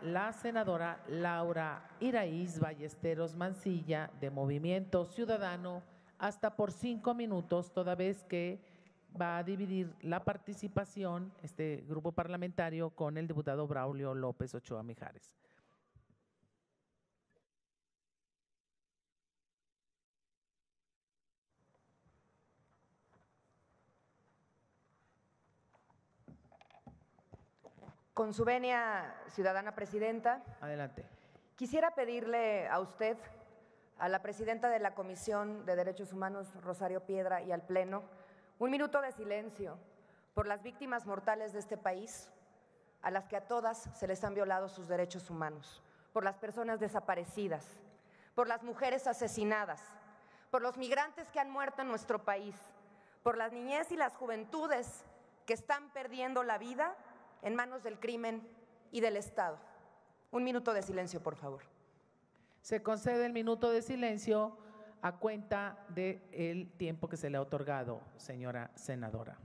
La senadora Laura Iraíz Ballesteros Mancilla, de Movimiento Ciudadano, hasta por 5 minutos, toda vez que va a dividir la participación, este grupo parlamentario, con el diputado Braulio López Ochoa Mijares. Con su venia, ciudadana presidenta. Adelante. Quisiera pedirle a usted, a la presidenta de la Comisión de Derechos Humanos, Rosario Piedra, y al Pleno, un minuto de silencio por las víctimas mortales de este país, a las que a todas se les han violado sus derechos humanos, por las personas desaparecidas, por las mujeres asesinadas, por los migrantes que han muerto en nuestro país, por las niñez y las juventudes que están perdiendo la vida en manos del crimen y del Estado. Un minuto de silencio, por favor. Se concede el minuto de silencio a cuenta del tiempo que se le ha otorgado, señora senadora.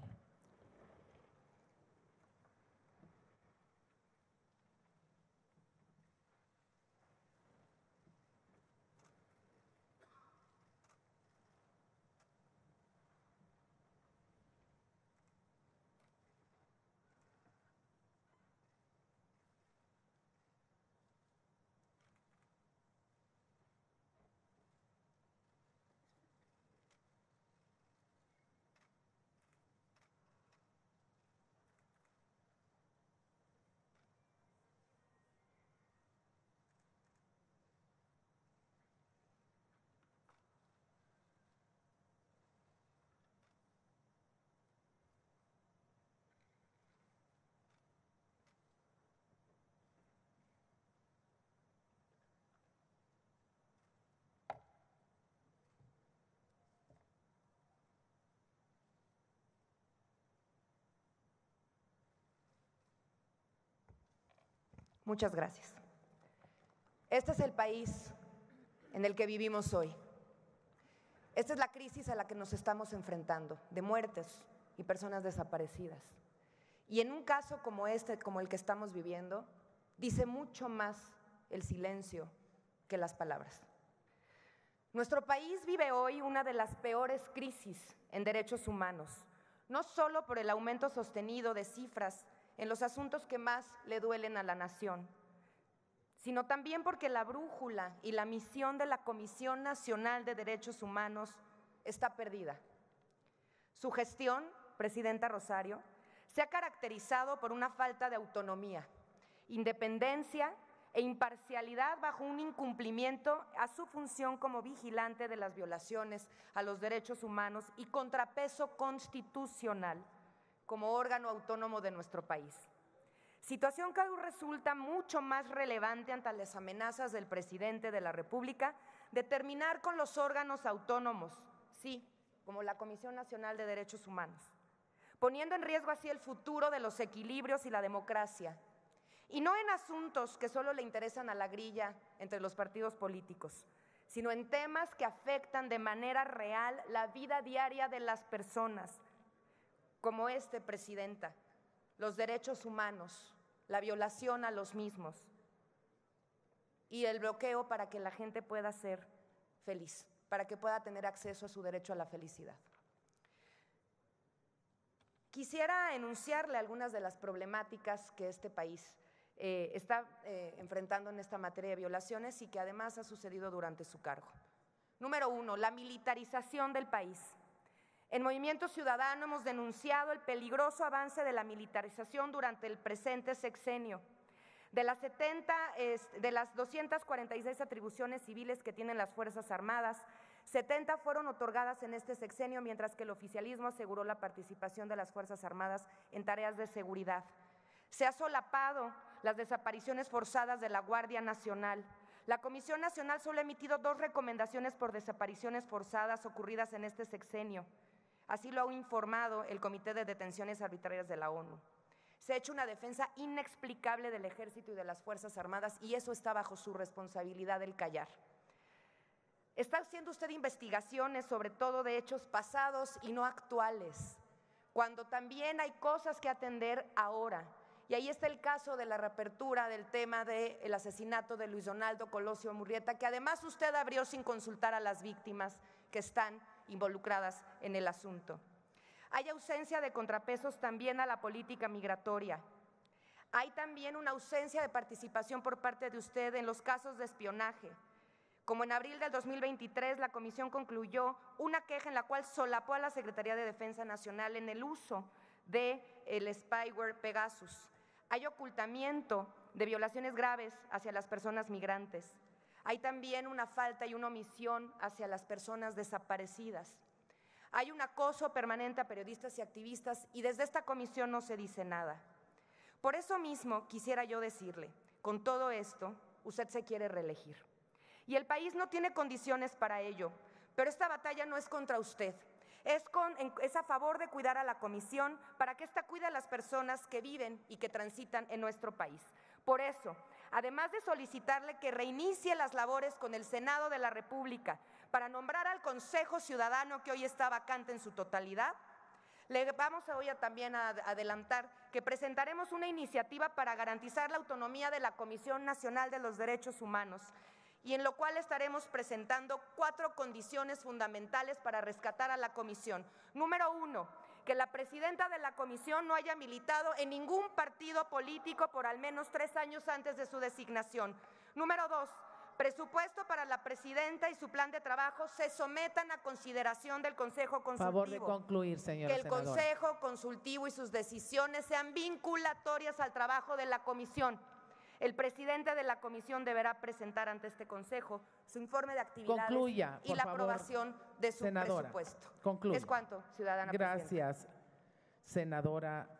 Muchas gracias. Este es el país en el que vivimos hoy. Esta es la crisis a la que nos estamos enfrentando, de muertes y personas desaparecidas. Y en un caso como este, como el que estamos viviendo, dice mucho más el silencio que las palabras. Nuestro país vive hoy una de las peores crisis en derechos humanos, no solo por el aumento sostenido de cifras en los asuntos que más le duelen a la nación, sino también porque la brújula y la misión de la Comisión Nacional de Derechos Humanos está perdida. Su gestión, presidenta Rosario, se ha caracterizado por una falta de autonomía, independencia e imparcialidad bajo un incumplimiento a su función como vigilante de las violaciones a los derechos humanos y contrapeso constitucional como órgano autónomo de nuestro país. Situación que aún resulta mucho más relevante ante las amenazas del presidente de la República de terminar con los órganos autónomos, sí, como la Comisión Nacional de Derechos Humanos, poniendo en riesgo así el futuro de los equilibrios y la democracia, y no en asuntos que solo le interesan a la grilla entre los partidos políticos, sino en temas que afectan de manera real la vida diaria de las personas, como presidenta, los derechos humanos, la violación a los mismos y el bloqueo para que la gente pueda ser feliz, para que pueda tener acceso a su derecho a la felicidad. Quisiera enunciarle algunas de las problemáticas que este país está enfrentando en esta materia de violaciones y que además ha sucedido durante su cargo. Número uno, la militarización del país. En Movimiento Ciudadano hemos denunciado el peligroso avance de la militarización durante el presente sexenio. De las 246 atribuciones civiles que tienen las Fuerzas Armadas, 70 fueron otorgadas en este sexenio, mientras que el oficialismo aseguró la participación de las Fuerzas Armadas en tareas de seguridad. Se ha solapado las desapariciones forzadas de la Guardia Nacional. La Comisión Nacional solo ha emitido 2 recomendaciones por desapariciones forzadas ocurridas en este sexenio. Así lo ha informado el Comité de Detenciones Arbitrarias de la ONU. Se ha hecho una defensa inexplicable del Ejército y de las Fuerzas Armadas y eso está bajo su responsabilidad el callar. Está haciendo usted investigaciones sobre todo de hechos pasados y no actuales, cuando también hay cosas que atender ahora. Y ahí está el caso de la reapertura del tema del asesinato de Luis Donaldo Colosio Murrieta, que además usted abrió sin consultar a las víctimas que están involucradas en el asunto. Hay ausencia de contrapesos también a la política migratoria. Hay también una ausencia de participación por parte de usted en los casos de espionaje. Como en abril del 2023, la Comisión concluyó una queja en la cual solapó a la Secretaría de Defensa Nacional en el uso del spyware Pegasus. Hay ocultamiento de violaciones graves hacia las personas migrantes. Hay también una falta y una omisión hacia las personas desaparecidas. Hay un acoso permanente a periodistas y activistas y desde esta comisión no se dice nada. Por eso mismo quisiera yo decirle, con todo esto, usted se quiere reelegir. Y el país no tiene condiciones para ello, pero esta batalla no es contra usted. Es a favor de cuidar a la comisión para que ésta cuide a las personas que viven y que transitan en nuestro país. Por eso, además de solicitarle que reinicie las labores con el Senado de la República para nombrar al Consejo Ciudadano que hoy está vacante en su totalidad, le vamos hoy también a adelantar que presentaremos una iniciativa para garantizar la autonomía de la Comisión Nacional de los Derechos Humanos, y en lo cual estaremos presentando 4 condiciones fundamentales para rescatar a la comisión. Número 1, que la presidenta de la comisión no haya militado en ningún partido político por al menos 3 años antes de su designación. Número 2, presupuesto para la presidenta y su plan de trabajo se sometan a consideración del Consejo Consultivo. Favor de concluir, señora senadora. Que el Consejo Consultivo y sus decisiones sean vinculatorias al trabajo de la comisión. El presidente de la comisión deberá presentar ante este Consejo su informe de actividades y la aprobación de su presupuesto. Concluya. Es cuanto, ciudadana presidenta. Gracias, senadora.